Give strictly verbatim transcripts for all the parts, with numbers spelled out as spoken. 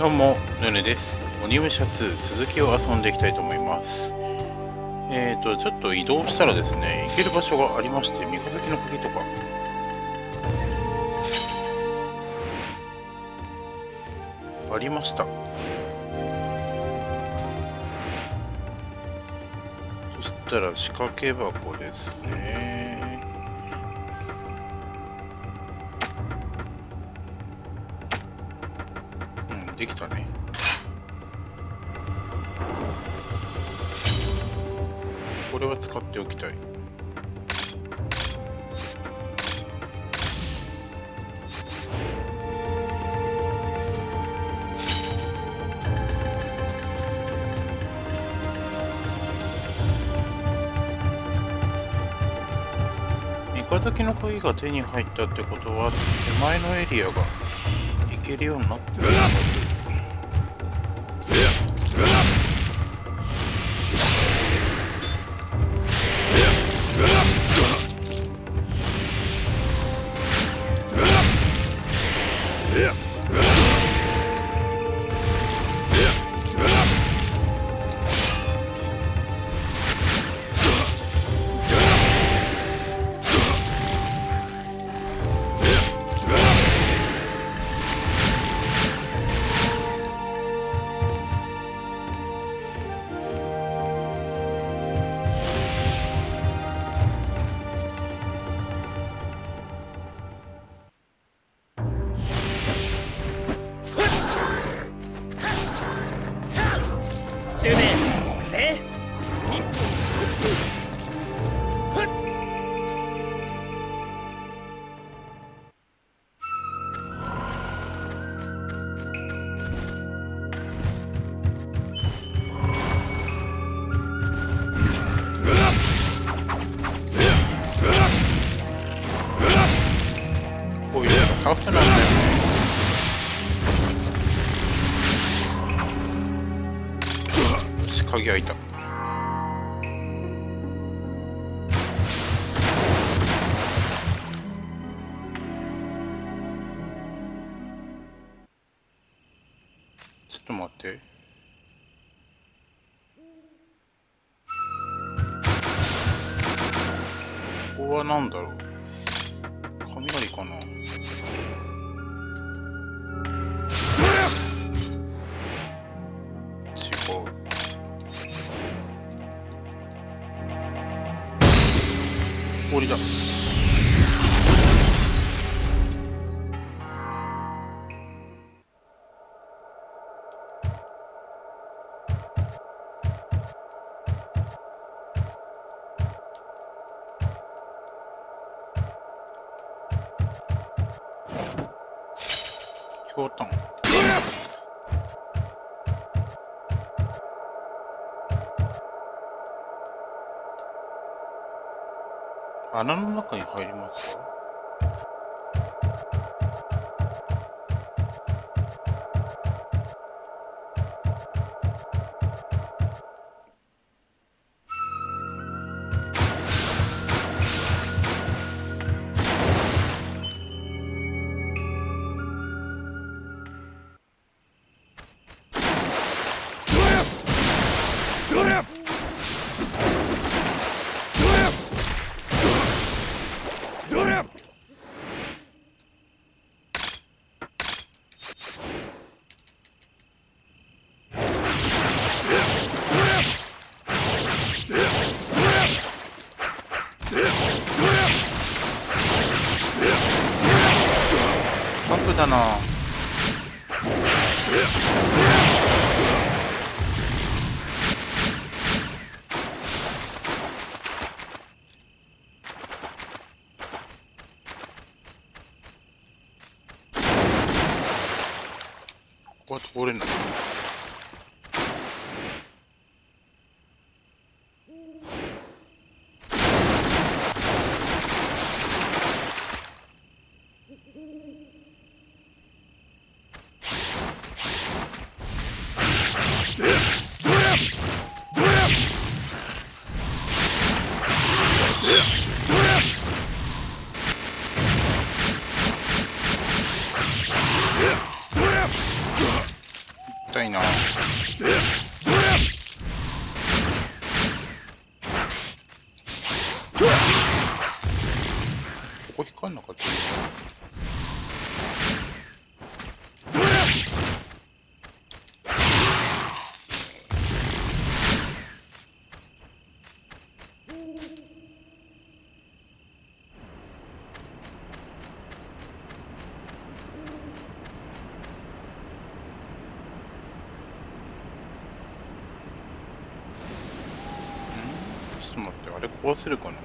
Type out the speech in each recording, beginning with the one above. どうも、ぬねです。鬼武者ツー続きを遊んでいきたいと思います。えっと、ちょっと移動したらですね、行ける場所がありまして、三日月の鍵とか。ありました。そしたら仕掛け箱ですね。できたね。これは使っておきたい。三日月の鍵が手に入ったってことは手前のエリアが行けるようになってる。鍵開いた。ちょっと待って。ここは何だろう。雷かな。氷だ。ひょうたん。穴の中に入りますか？だな。ここは通れない。痛いな。ここ引っかんなかった。あれ壊せるかな、こ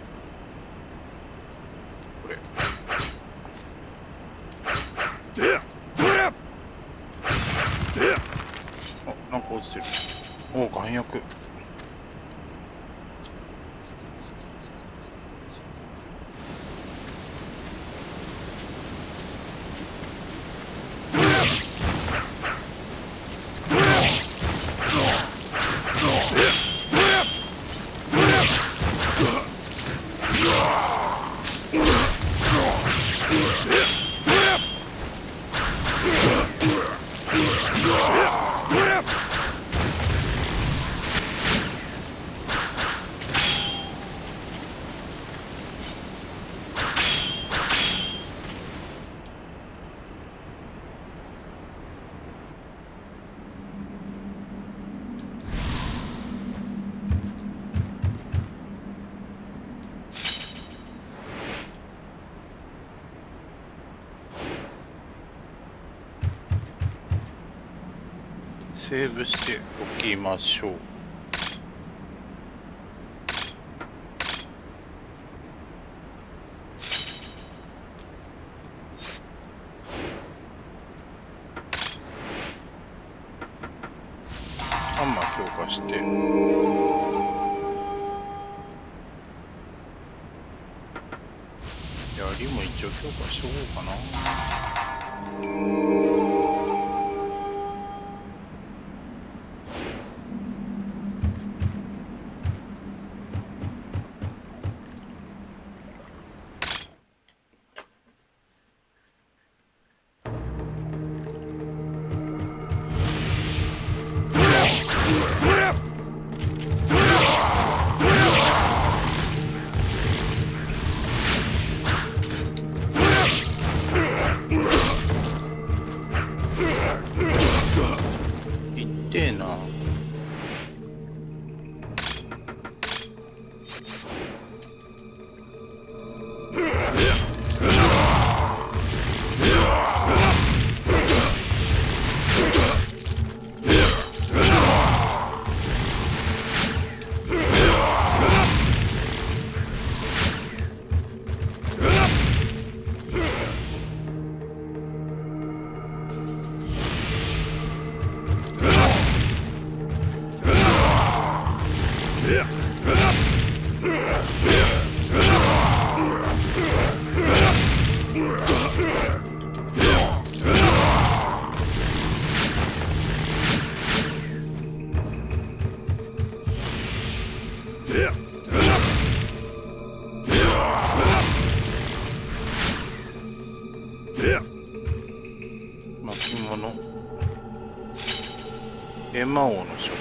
れ。あ、なんか落ちてる。おお、弾薬。セーブしておきましょう。ハンマー強化して槍も一応強化しておこうかな。閻魔王の書。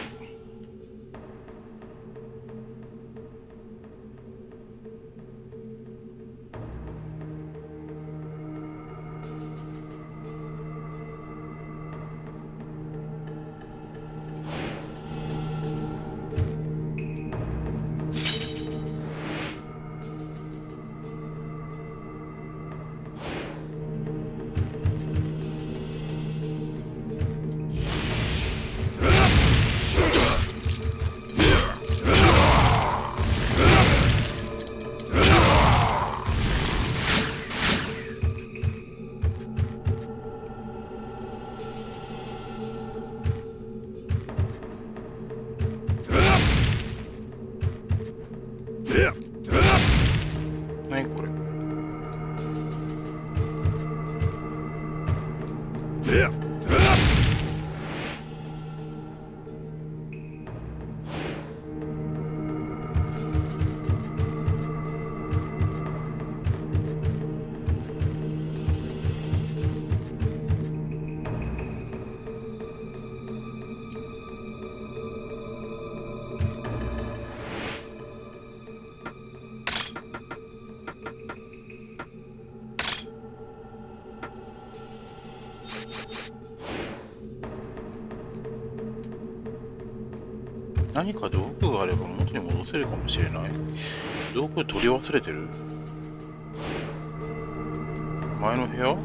何か道具があれば元に戻せるかもしれない。道具取り忘れてる。前の部屋？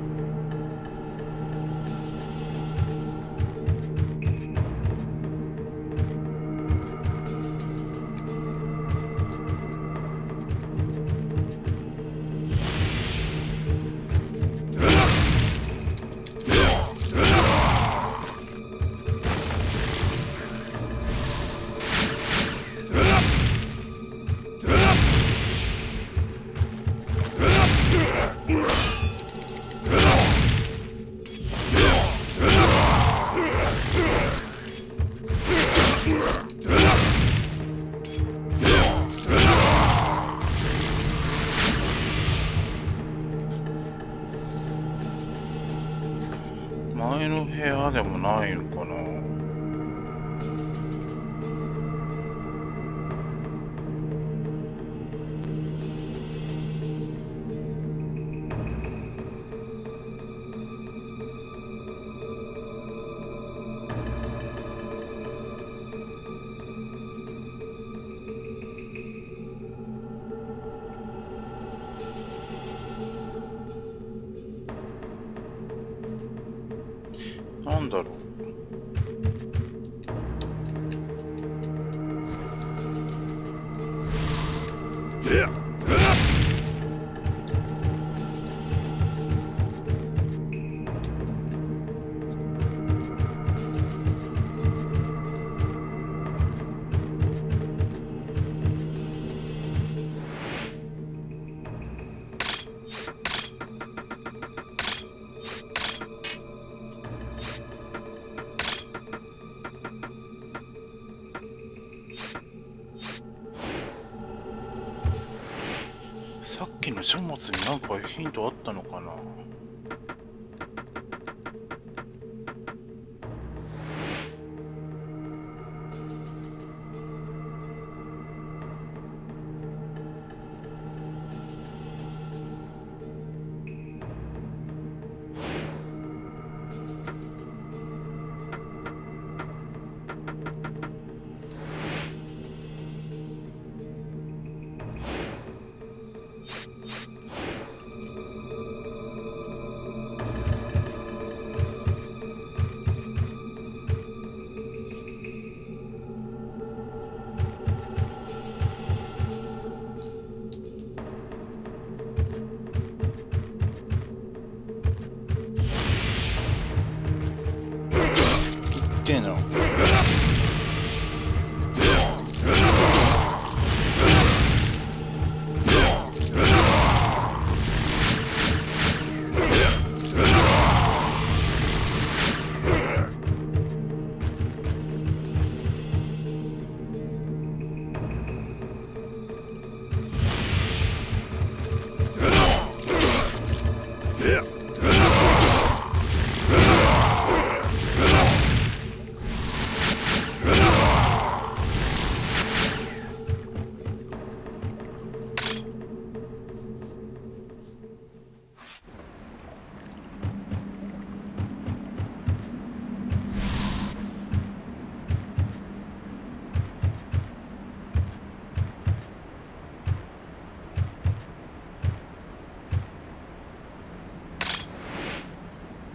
書物に何かヒントあったのかな。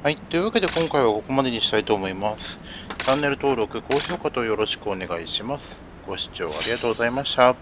はい。というわけで今回はここまでにしたいと思います。チャンネル登録、高評価とよろしくお願いします。ご視聴ありがとうございました。